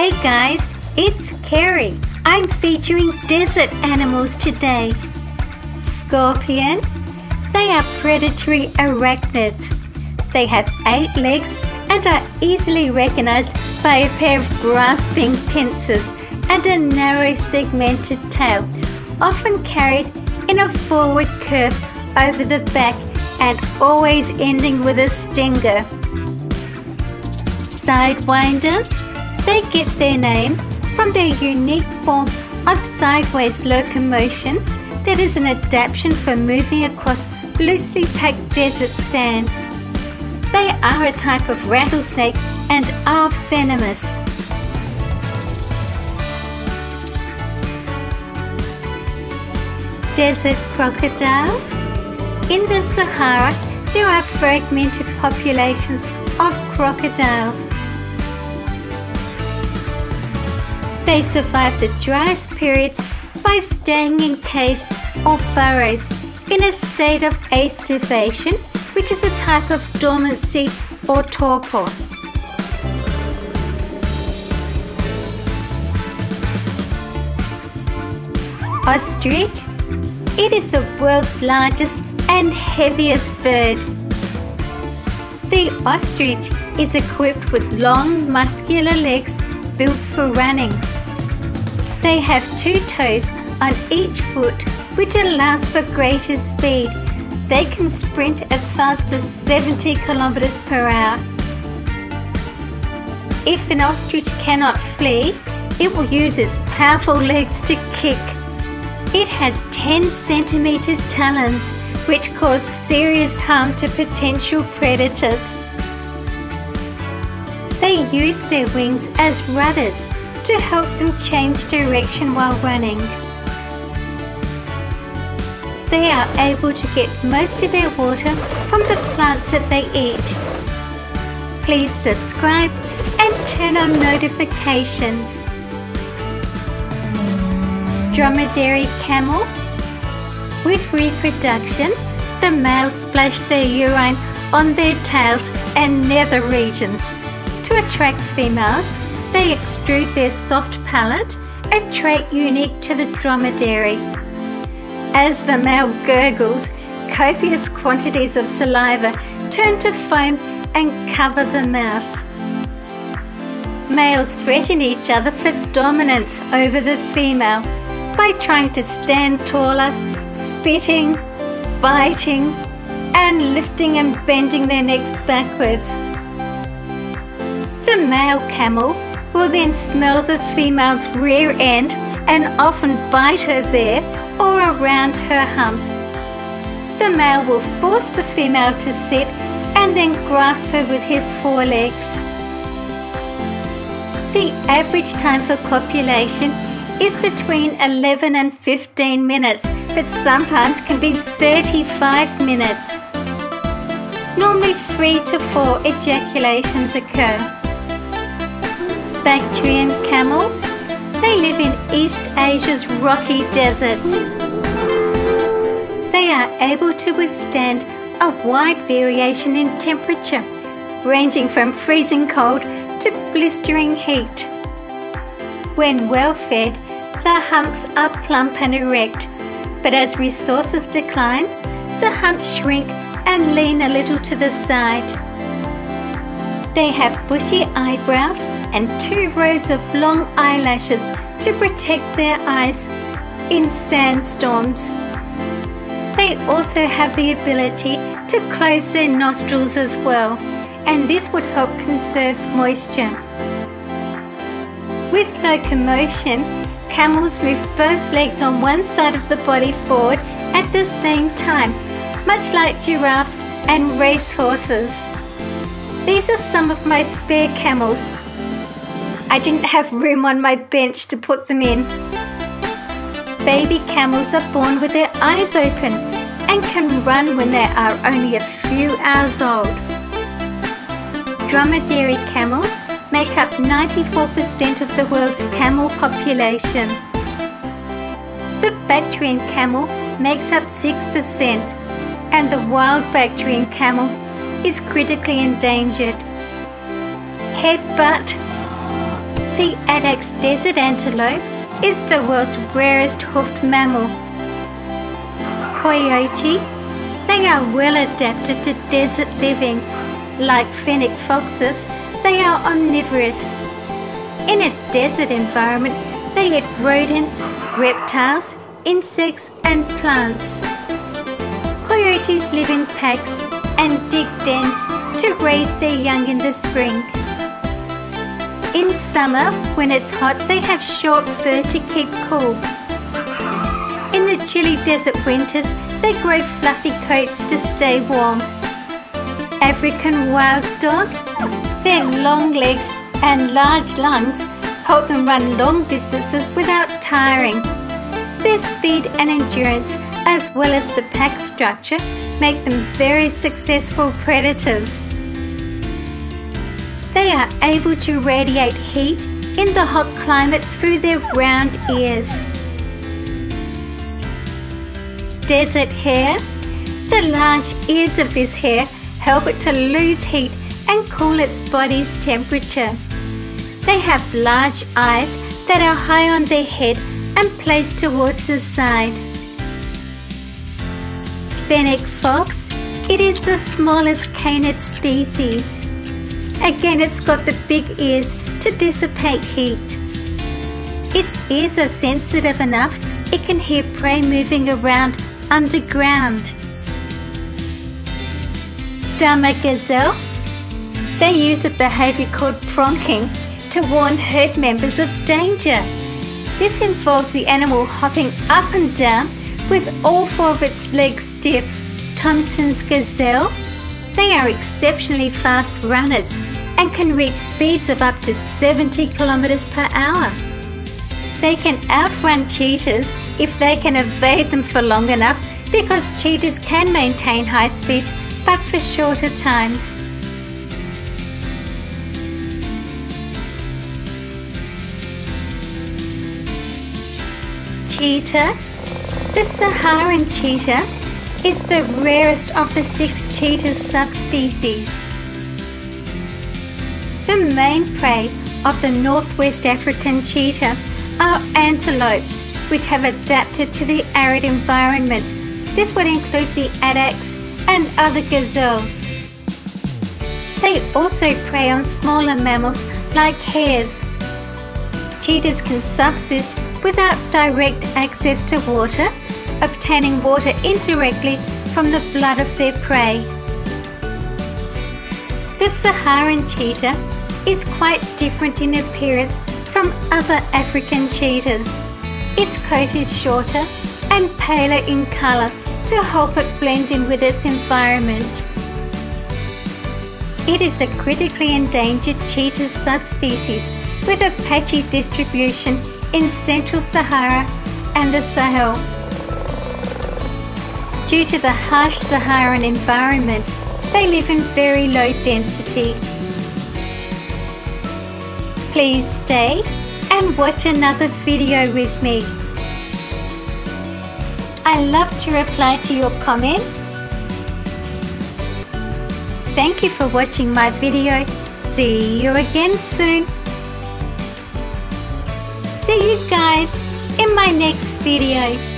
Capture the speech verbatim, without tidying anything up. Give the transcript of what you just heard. Hey guys, it's Carrie. I'm featuring desert animals today. Scorpion. They are predatory arachnids. They have eight legs and are easily recognized by a pair of grasping pincers and a narrow segmented tail, often carried in a forward curve over the back and always ending with a stinger. Sidewinder. They get their name from their unique form of sideways locomotion that is an adaptation for moving across loosely packed desert sands. They are a type of rattlesnake and are venomous. Desert crocodile. In the Sahara, there are fragmented populations of crocodiles. They survive the driest periods by staying in caves or burrows in a state of aestivation, which is a type of dormancy or torpor. Ostrich. It is the world's largest and heaviest bird. The ostrich is equipped with long, muscular legs built for running. They have two toes on each foot, which allows for greater speed. They can sprint as fast as seventy kilometers per hour. If an ostrich cannot flee, it will use its powerful legs to kick. It has ten centimeter talons, which cause serious harm to potential predators. They use their wings as rudders to help them change direction while running. They are able to get most of their water from the plants that they eat. Please subscribe and turn on notifications. Dromedary camel. With reproduction, the males splash their urine on their tails and nether regions. To attract females, they extrude their soft palate, a trait unique to the dromedary. As the male gurgles, copious quantities of saliva turn to foam and cover the mouth. Males threaten each other for dominance over the female by trying to stand taller, spitting, biting, and lifting and bending their necks backwards. The male camel will then smell the female's rear end and often bite her there or around her hump. The male will force the female to sit and then grasp her with his forelegs. The average time for copulation is between eleven and fifteen minutes, but sometimes can be thirty-five minutes. Normally three to four ejaculations occur. Bactrian camel. They live in East Asia's rocky deserts. They are able to withstand a wide variation in temperature, ranging from freezing cold to blistering heat. When well fed, their humps are plump and erect, but as resources decline, the humps shrink and lean a little to the side. They have bushy eyebrows and two rows of long eyelashes to protect their eyes in sandstorms. They also have the ability to close their nostrils as well, and this would help conserve moisture. With locomotion, camels move both legs on one side of the body forward at the same time, much like giraffes and racehorses. These are some of my spare camels. I didn't have room on my bench to put them in. Baby camels are born with their eyes open and can run when they are only a few hours old. Dromedary camels make up ninety-four percent of the world's camel population. The Bactrian camel makes up six percent. And the wild Bactrian camel is critically endangered. Headbutt. The Addax desert antelope is the world's rarest hoofed mammal. Coyote, they are well adapted to desert living. Like fennec foxes, they are omnivorous. In a desert environment, they eat rodents, reptiles, insects and plants. Coyotes live in packs and dig dens to raise their young in the spring. In summer, when it's hot, they have short fur to keep cool. In the chilly desert winters, they grow fluffy coats to stay warm. African wild dog, their long legs and large lungs help them run long distances without tiring. Their speed and endurance, as well as the pack structure, make them very successful predators. They are able to radiate heat in the hot climate through their round ears. Desert hare. The large ears of this hare help it to lose heat and cool its body's temperature. They have large eyes that are high on their head and placed towards the side. Fennec fox. It is the smallest canid species. Again, it's got the big ears to dissipate heat. Its ears are sensitive enough it can hear prey moving around underground. Dama gazelle. They use a behaviour called pronking to warn herd members of danger. This involves the animal hopping up and down with all four of its legs stiff. Thomson's gazelle. They are exceptionally fast runners and can reach speeds of up to seventy kilometers per hour. They can outrun cheetahs if they can evade them for long enough, because cheetahs can maintain high speeds but for shorter times. Cheetah. The Saharan cheetah is the rarest of the six cheetah subspecies. The main prey of the northwest African cheetah are antelopes, which have adapted to the arid environment. This would include the addax and other gazelles. They also prey on smaller mammals like hares. Cheetahs can subsist without direct access to water, obtaining water indirectly from the blood of their prey. The Saharan cheetah is quite different in appearance from other African cheetahs. Its coat is shorter and paler in colour to help it blend in with its environment. It is a critically endangered cheetah subspecies with a patchy distribution in Central Sahara and the Sahel. Due to the harsh Saharan environment, they live in very low density. Please stay and watch another video with me. I love to reply to your comments. Thank you for watching my video. See you again soon. See you guys in my next video.